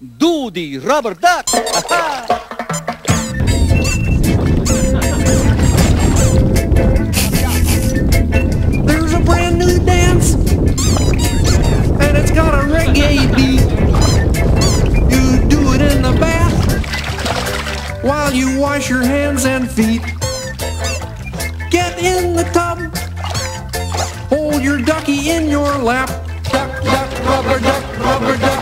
do the rubber duck. There's a brand new dance, and it's got a reggae beat. You do it in the bath while you wash your hands and feet. Get in the tub, hold your ducky in your lap. Duck, duck, rubber duck, rubber duck.